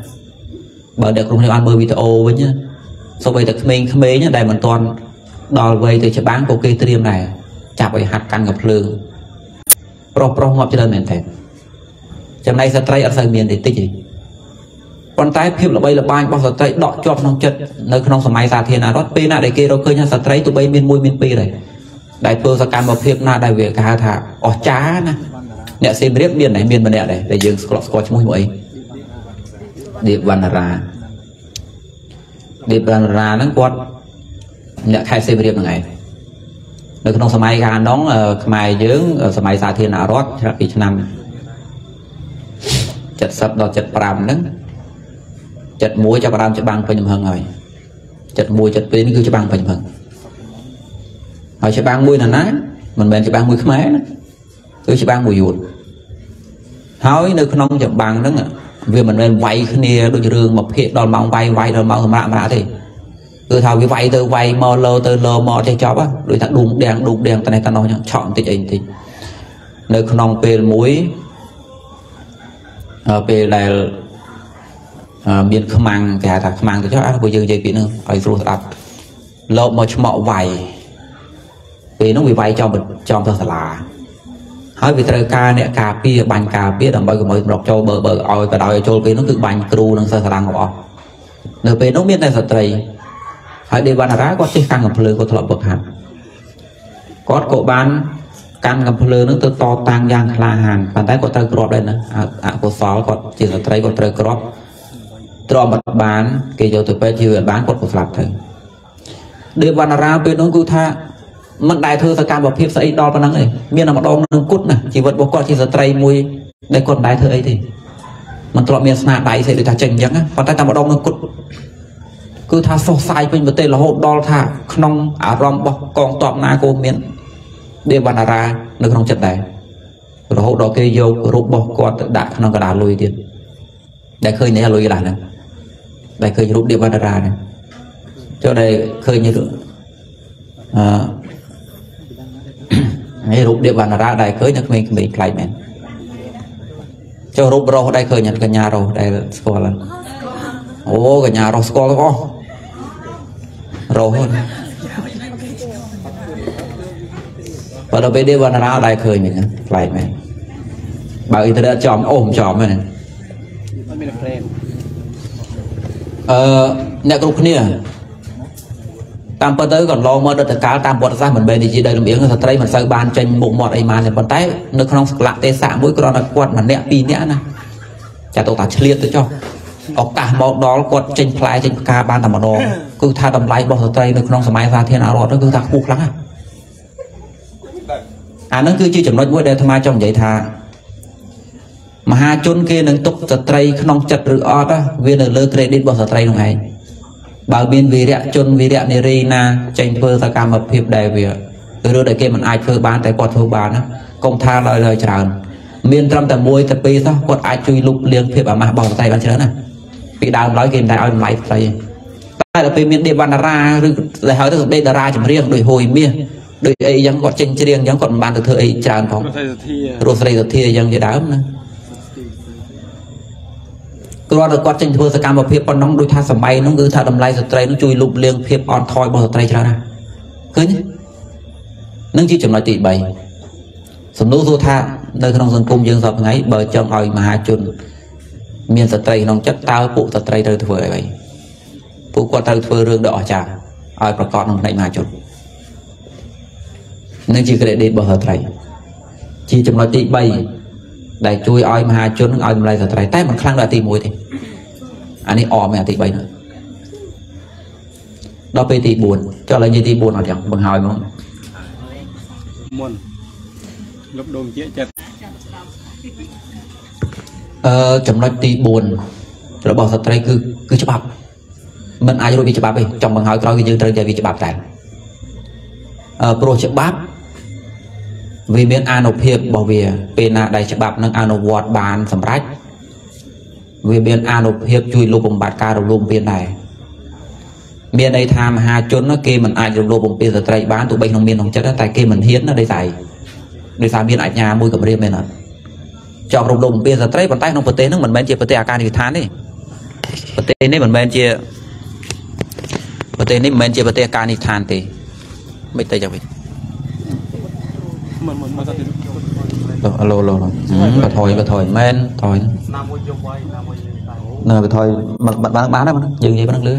bởi để cục này ăn bơi video với nhá sau bây được mình khmê nhá đây mình toàn đòi về từ chợ bán của cây tiêm này chặt về hạt căn ngập lương pro ngọt cho nên mình thèm trong này sẽ trai ở sài miền thì tích gì còn tái phim là bây là ban bao giờ trai đọ cho trong chật nơi không sầm mai xa thiên là rót pin à để kia đâu cơ nha sầm trai tụi bây miên môi miên pi này đại phôi sao cam phết na đại về cả thà ở chá na nè xem biết miền này miền bên này này để dừng scroll scroll cho mọi người điệp văn ra nó quật nè khai xem biết ngày được trong sớm mai gan nón mai dướng sớm mai xa thiên ảo rót ra kỳ năm chật sập đo chật pram nấng chật muối cho pram chật băng phải nhầm hơn rồi chật muối chật pin cứ chật băng phải nhầm hơn hỏi chật băng muối là nát mình bèn chật băng muối khmé đó cứ chật băng muối ruột hỏi nơi không chật băng đó vì mình bèn vay cái này đôi trường một hiện đòn mong vay vay đòn mong mà thì từ thao cái vay từ vay mò lơ cho chóp á đôi ta đùng đèn ta này ta nói chọn tịch ảnh thì nơi không về muối về là miền khăm ăn cả thà khăm ăn thì chắc ăn của dương dây kỹ năng ở ruột đập lợn mà mọ vầy vì nó bị vầy cho mình trong thật là hỏi vì thời ca này cà pia bàn cà pia đồng bào của mình đọc cho bờ oi và đòi cho cái nó cứ bàn kêu đang sơ sàng ngọ nửa về nó miền này thật tày hỏi đi bàn cá có chiếc cang ngập lưới có thợ bậc hàn có cậu bán căng ngập lơ nó từ to tăng giang la hàn bàn tay của tay crop đây nè của sáu còn chỉ là tay của tay crop trò mặt bán kêu cho tụi bé chơi bán quật của sập thôi đưa bàn ra bên nó cứ tha mình đại thơ cam bảo hiệp say đo năng này miền là mặt đo năng cút nè chỉ vật bố con chỉ là tay mui đây còn đại thơ ấy thì mình trò miền sna đại sẽ được trả chừng nhá còn tay cam bảo đo năng cút cứ tha so sai bên một tên là hộp đo tha nong à rom bọc còn tọm na cô miền để bàn ra nó không chật đấy rồi hậu đó kia vô rụp bọc con đã nó cả đá lùi tiền đại khơi này là lùi lại nè đại khơi rụp để bàn ra này cho đây khơi như được này rụp để bàn ra đại khơi nhật mình bị lại mệt cho rụp rồi đại khơi nhật cả nhà rồi đại score lần ô cả nhà rồi score rồi và đầu bên đây vào nào lại khởi mình lại mày bảo internet chòm ôm chòm này nhà group này tam bữa tới còn lo mơ được cá tam bọt ra mình bên thì chỉ đây làm miếng thật đây mình sao bàn tranh bộ mọt ấy mà thì còn tay nó không lạ tê xạ mũi con là quạt mà nẹt pin nẹt này chả tàu tạt liên tôi cho học cả một đó quạt tranh play tranh cá bàn tầm một đó cứ tha tầm lại bọt thật đây nó không thoải ra thế nào rồi nó cứ tha buộc lắm à nó cứ chưa chậm nói với đây tham trong vậy thà mà hai chôn kia nâng tục sợi dây không chặt rửa ót á viên ở lơ credit bỏ sợi dây luôn này bảo biên vì rẽ chôn vì rẽ này ri na tranh phơi sa cam hợp hiệp đại việt từ đó đại kia mình ai phơi bán tại quạt phơi bán á công tha lời tràn miền trăm tầm môi tập pi sao quạt ai chui lục liền hiệp mà bỏ sợi dây bán chớ nè bị đào nói game đại online play tại là vì miền địa bàn ra rồi hỏi được đây ra chấm riêng đổi hồi mia đôi ấy vẫn còn trên riêng vẫn còn bàn từ thưa ấy tràn phòng rosary thia vẫn vậy đám nữa còn được quạt trên thưa sa cam bảo phê con nóng đôi tha sầm bay nó cứ tha đầm lai sợi dây nó chui lục liêng phê on thoi bao sợi dây ra ra cứ nhé nó chỉ chừng nói tị bày sầm nô du tha nơi không dân cung dân dọc ngay bờ chân oi mà hai chun miền sợi dây nông chất tao phụ sợi dây từ thưa vậy phụ quạt từ thưa rương đỏ trà oi bà con nông đại mà chun nên chỉ cái để bỏ thợ tay chỉ trong loại tị bay để chui oi mà hai chốn oi lại thợ tay tay mà khăng là tị mũi thì anh ấy ò mẹ tị bay nữa đó về tị buồn cho là như tị buồn ở chẳng bằng hỏi không muốn lúc đồn chết chặt trong loại tị buồn rồi bỏ thợ tay cứ chụp bắp mình ai rồi bị chụp bắp đi trong bằng hỏi coi cái dương trời giờ bị chụp bắp tại pro chụp bắp vì miền an nộp hiệp bảo vệ bên là đại chấp bạp nâng an nộp vọt bàn sầm rách vì miền an nộp hiệp chui lục bồng bạt ca đầu lục bên này miền đây tham hà chốn nó kia mình ai lục bồng bên giờ tây bán tụi bên không miền không chất đó tại kia mình hiến nó đây tại để sao miền ở nhà môi cầm riêng bên này chọn lục bồng bên giờ tây bàn tay không bật té nó mình bên chia bật té à ca thì thán đi bật té này mình bên chia bật té này mình chia bật té à ca thì thán thì mấy tay chẳng biết thôi men thôi nè thôi bán đâu mà dừng gì bán lưới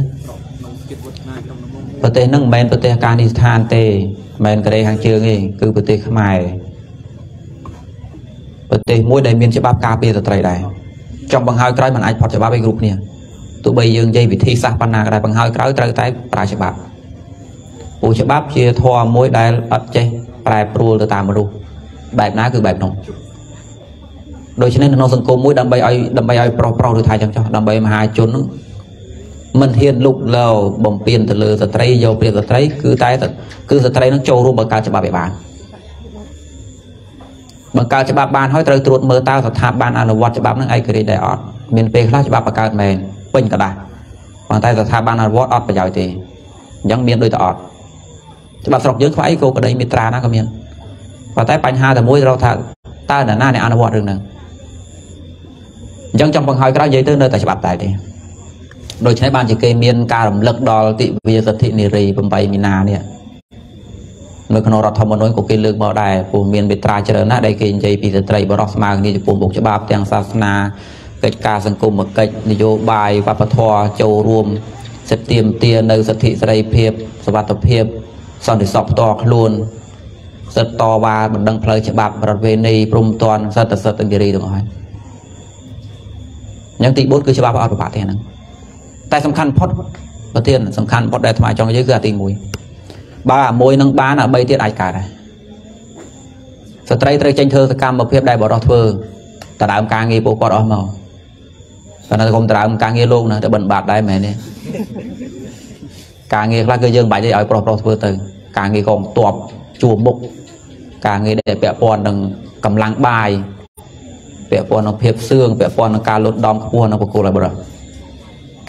bờ tê nâng men bờ tê can đi than tê Mình cái đây hàng chương ấy, cứ bữa tê khmai bữa tê mỗi đại miền chế bắp cà phê trai đại trong bằng hai trái mình ăn phật chế bắp ấy group nè tụi bây giờ dây vị thi sát ban nà đại bằng hai trái trai trái trái chế bắp u chế bắp chia thua mỗi đại ấp chế đại pro từ tạm mà luôn bài ná cứ bài nông đôi cho nên nó sân cô mũi đâm bay ai pro pro được thay chẳng cho đâm bay mà hai chốn mình hiện lục lầu bồng tiền từ lừa từ tây dầu tiền từ tây cứ tái cứ từ tây nó trâu luôn bằng cao cho bà bể bàn bằng cao cho bà bàn hỏi trời tuột mơ tao thật thà bàn ăn là vót cho bà nó ai cứ đi đại ọt miền tây khác cho bà bằng cao mềm bình cả đài bằng tay thật thà bàn ăn vót ọt bây giờ thì những miền đôi ọt cho bà sọc dưới phải cô cái đấy mitra nó có miền và tay bánh hai thì mũi rau thà ta là na này ăn vót được nè dân trong bằng hỏi cái gì tới nơi tại bà tại đi đôi trái ban chỉ cây miên ca làm lực đo tị vi giật thị nề rì bầm bay mina nè người con rọt thầm một nỗi của cây lương bao đài của miền Việt Tây chờ nát đây cây dây pi giật tây bao rác mang đi từ vùng bục chế báp tiếng sa na cây ca sang cùng một cây nhiều bài và bát thoa châu ruộng sét tiềm tia nơi giật thị tây phep sờ bát tập phep son để sọc to luôn sét to ba mình đăng plei chế báp rọt về này prom toàn sét sét nề rì đúng không? Những tị bốt cứ chế báp ở bát thế này. តែសំខាន់ផុតប្រធានសំខាន់ផុតដែលថ្មចង់និយាយគឺអាទី1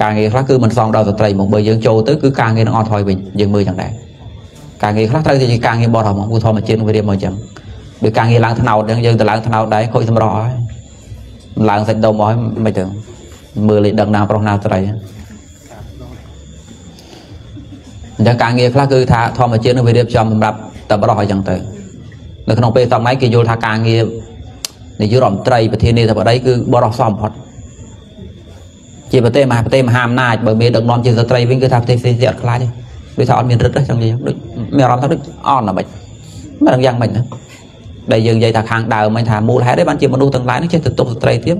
càng nghe khác cứ mình xong đầu tay một bờ dương châu tới cứ càng nghe nó on thôi mình dương mưa chẳng đại càng nghe khác tới thì càng nghe bò thò mỏng thò mà trên video màu trắng được càng nghe lang thằng nào đang dương từ lang thằng nào đấy khôi thầm rõ lang sạch đầu mỏi mày tưởng mưa lại đằng nào trong nào tay giờ càng nghe khác cứ thà thò mà trên video tròn mình đập tập bò thò chẳng tới được không phải tao máy kia vô thà càng nghe để dưới rộng tay và thiên đi tập ở đấy cứ bò thò xong hết chỉ bật thêm mà ham na bởi vì được non chỉ ra tây với cái tham thế diệt khai đi bây giờ miền rất đấy trong gì đấy mèo làm thắc đấy on là bệnh mà đang giang bệnh nữa đại dương dây thạc hàng đào mình thả mua hái đấy bán chỉ một đôi tầng lái nó trên thực tục tây tiếp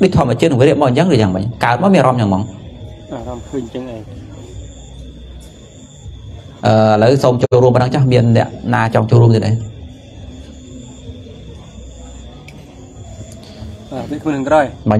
biết thọ mà trên với điện mọi nhắn rồi giang bệnh cả nó mèo làm nhàng mỏng lấy xong châu ruộng mà đang chắc miền đấy na trong châu ruộng gì đấy biết không được rồi